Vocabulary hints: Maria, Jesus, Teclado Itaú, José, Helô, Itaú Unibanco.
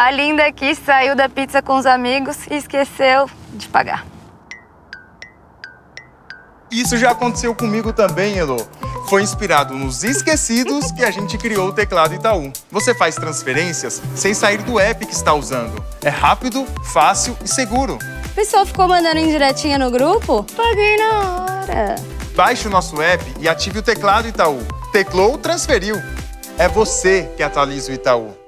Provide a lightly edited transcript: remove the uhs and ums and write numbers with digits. A linda aqui saiu da pizza com os amigos e esqueceu de pagar. Isso já aconteceu comigo também, Elô. Foi inspirado nos esquecidos que a gente criou o Teclado Itaú. Você faz transferências sem sair do app que está usando. É rápido, fácil e seguro. O pessoal ficou mandando indiretinha no grupo? Paguei na hora. Baixe o nosso app e ative o Teclado Itaú. Teclou, transferiu. É você que atualiza o Itaú.